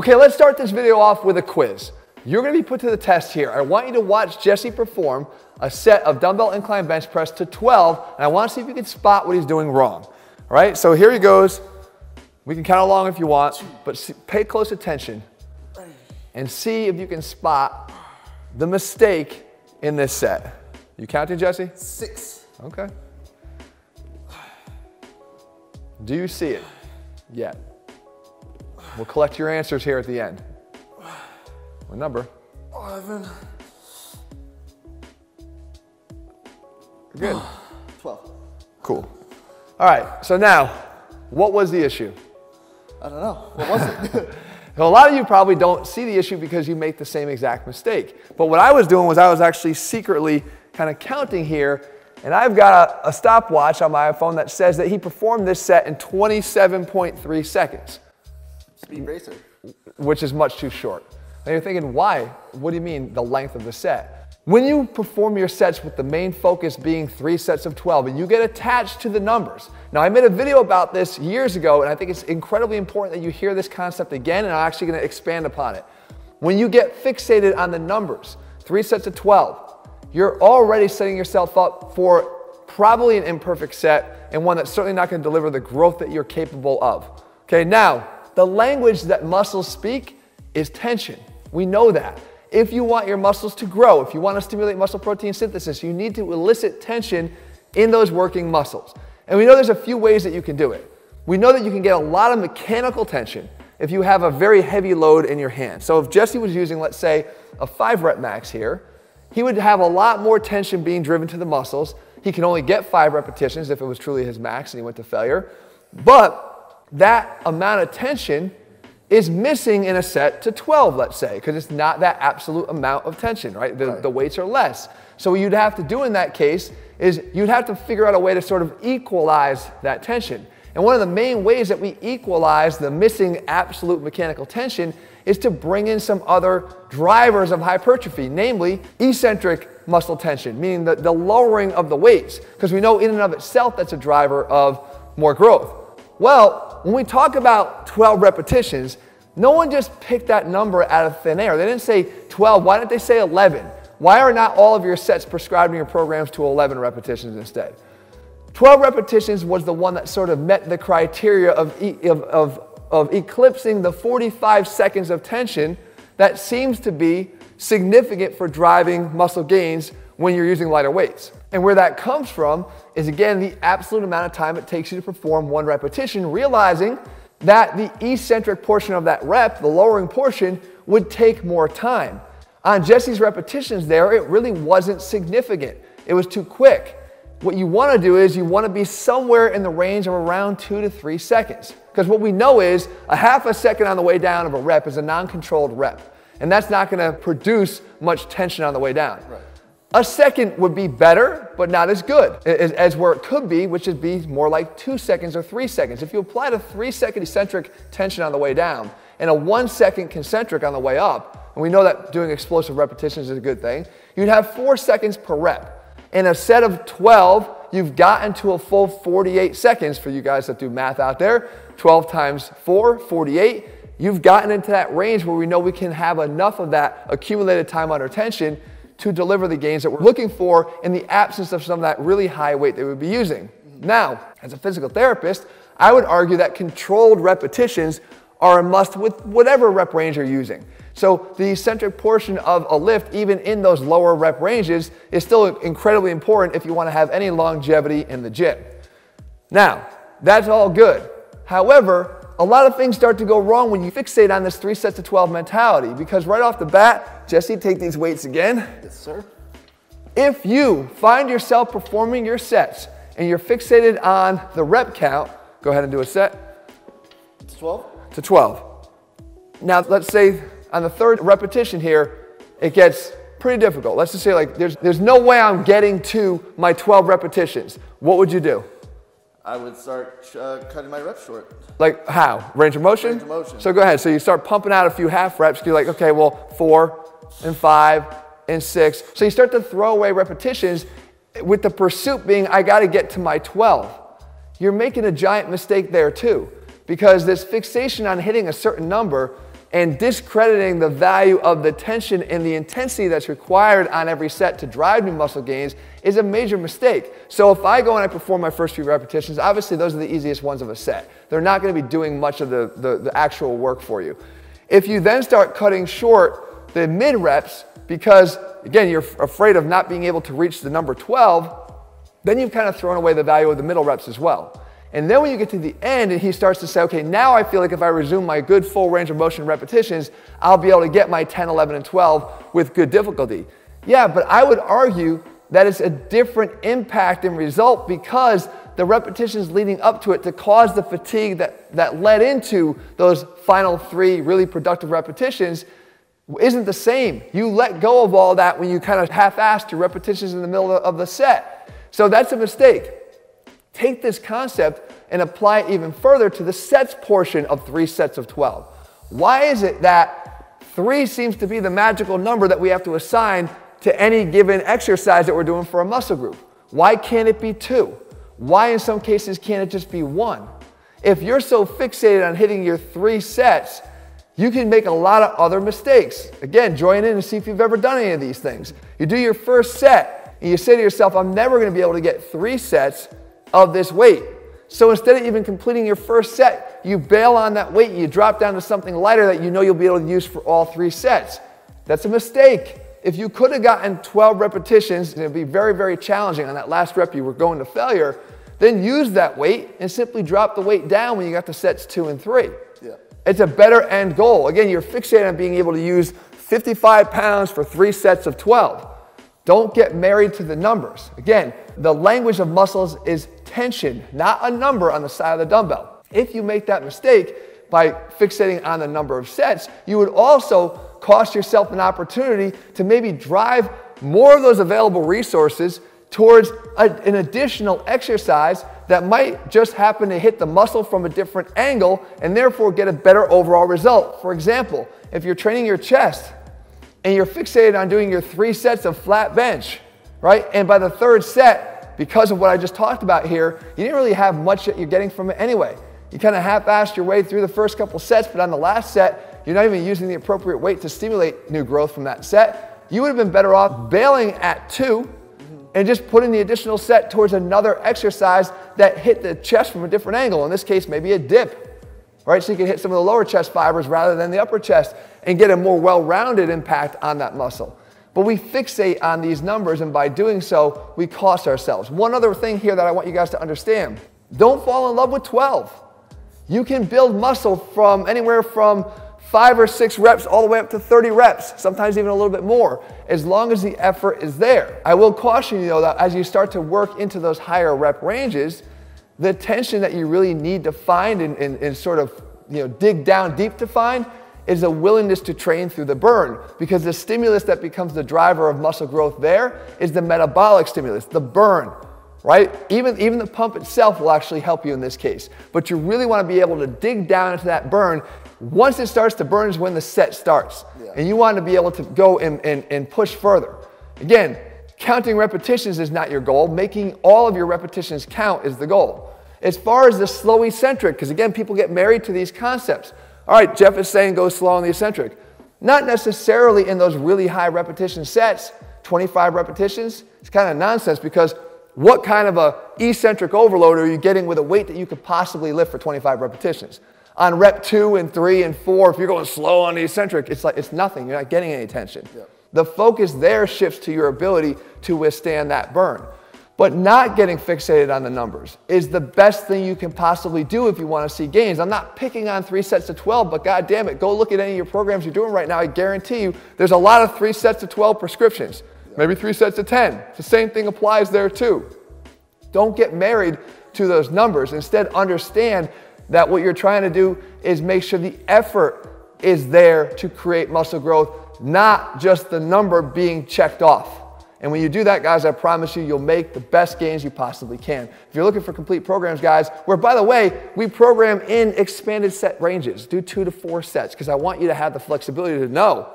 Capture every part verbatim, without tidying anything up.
Okay, let's start this video off with a quiz. You're gonna be put to the test here. I want you to watch Jesse perform a set of dumbbell incline bench press to twelve, and I wanna see if you can spot what he's doing wrong. All right, so here he goes. We can count along if you want, but pay close attention and see if you can spot the mistake in this set. You counting, Jesse? Six. Okay. Do you see it yet? We'll collect your answers here at the end. What number? eleven. You're good. twelve. Cool. All right, so now, what was the issue? I don't know. What was it? So a lot of you probably don't see the issue because you make the same exact mistake. But what I was doing was I was actually secretly kind of counting here, and I've got a, a stopwatch on my iPhone that says that he performed this set in twenty-seven point three seconds. Speed racer. Which is much too short. Now you're thinking, why? What do you mean the length of the set? When you perform your sets with the main focus being three sets of twelve, and you get attached to the numbers. Now I made a video about this years ago, and I think it's incredibly important that you hear this concept again, and I'm actually gonna expand upon it. When you get fixated on the numbers, three sets of twelve, you're already setting yourself up for probably an imperfect set, and one that's certainly not gonna deliver the growth that you're capable of. Okay, now, the language that muscles speak is tension. We know that. If you want your muscles to grow, if you want to stimulate muscle protein synthesis, you need to elicit tension in those working muscles. And we know there's a few ways that you can do it. We know that you can get a lot of mechanical tension if you have a very heavy load in your hand. So if Jesse was using, let's say, a five rep max here, he would have a lot more tension being driven to the muscles. He can only get five repetitions if it was truly his max and he went to failure. But that amount of tension is missing in a set to twelve, let's say, because it's not that absolute amount of tension, right? The, right? the weights are less. So what you'd have to do in that case is you'd have to figure out a way to sort of equalize that tension. And one of the main ways that we equalize the missing absolute mechanical tension is to bring in some other drivers of hypertrophy, namely eccentric muscle tension, meaning the, the lowering of the weights, because we know in and of itself that's a driver of more growth. Well, when we talk about twelve repetitions, no one just picked that number out of thin air. They didn't say twelve, why didn't they say eleven? Why are not all of your sets prescribed in your programs to eleven repetitions instead? twelve repetitions was the one that sort of met the criteria of, e of, of, of eclipsing the forty-five seconds of tension that seems to be significant for driving muscle gains when you're using lighter weights. And where that comes from is, again, the absolute amount of time it takes you to perform one repetition, realizing that the eccentric portion of that rep, the lowering portion, would take more time. On Jesse's repetitions there, it really wasn't significant. It was too quick. What you wanna do is you wanna be somewhere in the range of around two to three seconds. Because what we know is a half a second on the way down of a rep is a non-controlled rep. And that's not gonna produce much tension on the way down. Right. A second would be better, but not as good as, as where it could be, which would be more like two seconds or three seconds. If you applied a three second eccentric tension on the way down and a one second concentric on the way up, and we know that doing explosive repetitions is a good thing, you'd have four seconds per rep. In a set of twelve, you've gotten to a full forty-eight seconds for you guys that do math out there. twelve times four, forty-eight. You've gotten into that range where we know we can have enough of that accumulated time under tension to deliver the gains that we're looking for in the absence of some of that really high weight they would be using. Now, as a physical therapist, I would argue that controlled repetitions are a must with whatever rep range you're using. So the eccentric portion of a lift, even in those lower rep ranges, is still incredibly important if you want to have any longevity in the gym. Now, that's all good. However, a lot of things start to go wrong when you fixate on this three sets to twelve mentality, because right off the bat, Jesse, take these weights again. Yes, sir. If you find yourself performing your sets and you're fixated on the rep count, go ahead and do a set. It's twelve? To twelve. Now, let's say on the third repetition here, it gets pretty difficult. Let's just say like, there's, there's no way I'm getting to my twelve repetitions. What would you do? I would start uh, cutting my reps short. Like how? Range of motion? Range of motion. So go ahead. So you start pumping out a few half reps. You're like, okay, well, four and five and six. So you start to throw away repetitions with the pursuit being, I got to get to my twelve. You're making a giant mistake there too, because this fixation on hitting a certain number and discrediting the value of the tension and the intensity that's required on every set to drive new muscle gains is a major mistake. So if I go and I perform my first few repetitions, obviously those are the easiest ones of a set. They're not going to be doing much of the, the, the actual work for you. If you then start cutting short the mid reps because, again, you're afraid of not being able to reach the number twelve, then you've kind of thrown away the value of the middle reps as well. And then when you get to the end and he starts to say, okay, now I feel like if I resume my good full range of motion repetitions, I'll be able to get my ten, eleven, and twelve with good difficulty. Yeah, but I would argue that it's a different impact and result because the repetitions leading up to it to cause the fatigue that, that led into those final three really productive repetitions isn't the same. You let go of all that when you kind of half-assed your repetitions in the middle of the set. So that's a mistake. Take this concept and apply it even further to the sets portion of three sets of twelve. Why is it that three seems to be the magical number that we have to assign to any given exercise that we're doing for a muscle group? Why can't it be two? Why in some cases can't it just be one? If you're so fixated on hitting your three sets, you can make a lot of other mistakes. Again, join in and see if you've ever done any of these things. You do your first set and you say to yourself, I'm never going to be able to get three sets of this weight. So instead of even completing your first set, you bail on that weight and you drop down to something lighter that you know you'll be able to use for all three sets. That's a mistake. If you could have gotten twelve repetitions, and it'd be very, very challenging on that last rep you were going to failure, then use that weight and simply drop the weight down when you got to sets two and three. Yeah. It's a better end goal. Again, you're fixated on being able to use fifty-five pounds for three sets of twelve. Don't get married to the numbers. Again, the language of muscles is tension, not a number on the side of the dumbbell. If you make that mistake by fixating on the number of sets, you would also cost yourself an opportunity to maybe drive more of those available resources towards a, an additional exercise that might just happen to hit the muscle from a different angle and therefore get a better overall result. For example, if you're training your chest, and you're fixated on doing your three sets of flat bench, right? And by the third set, because of what I just talked about here, you didn't really have much that you're getting from it anyway. You kind of half-assed your way through the first couple sets, but on the last set, you're not even using the appropriate weight to stimulate new growth from that set. You would have been better off bailing at two and just putting the additional set towards another exercise that hit the chest from a different angle. In this case, maybe a dip. Right, so you can hit some of the lower chest fibers rather than the upper chest and get a more well-rounded impact on that muscle. But we fixate on these numbers, and by doing so, we cost ourselves. One other thing here that I want you guys to understand. Don't fall in love with twelve. You can build muscle from anywhere from five or six reps all the way up to thirty reps, sometimes even a little bit more, as long as the effort is there. I will caution you though that as you start to work into those higher rep ranges, the tension that you really need to find and, and, and sort of, you know, dig down deep to find is a willingness to train through the burn, because the stimulus that becomes the driver of muscle growth there is the metabolic stimulus, the burn, right? Even, even the pump itself will actually help you in this case, but you really want to be able to dig down into that burn. Once it starts to burn is when the set starts, yeah. And you want to be able to go and, and, and push further. Again, counting repetitions is not your goal. Making all of your repetitions count is the goal. As far as the slow eccentric, because again, people get married to these concepts. All right, Jeff is saying go slow on the eccentric. Not necessarily in those really high repetition sets, twenty-five repetitions. It's kind of nonsense, because what kind of a eccentric overload are you getting with a weight that you could possibly lift for twenty-five repetitions? On rep two and three and four, if you're going slow on the eccentric, it's like it's nothing. You're not getting any tension. Yeah. The focus there shifts to your ability to withstand that burn. But not getting fixated on the numbers is the best thing you can possibly do if you want to see gains. I'm not picking on three sets of twelve, but God damn it, go look at any of your programs you're doing right now. I guarantee you there's a lot of three sets of twelve prescriptions, maybe three sets of ten. The same thing applies there too. Don't get married to those numbers. Instead, understand that what you're trying to do is make sure the effort is there to create muscle growth, not just the number being checked off. And when you do that, guys, I promise you, you'll make the best gains you possibly can. If you're looking for complete programs, guys, where, by the way, we program in expanded set ranges, do two to four sets, because I want you to have the flexibility to know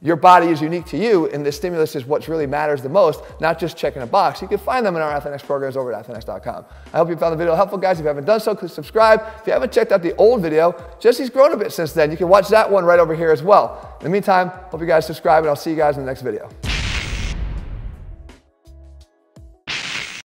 Your body is unique to you, and the stimulus is what really matters the most, not just checking a box. You can find them in our ATHLEAN-X programs over at ATHLEAN X dot com. I hope you found the video helpful, guys. If you haven't done so, click subscribe. If you haven't checked out the old video, Jesse's grown a bit since then. You can watch that one right over here as well. In the meantime, hope you guys subscribe, and I'll see you guys in the next video.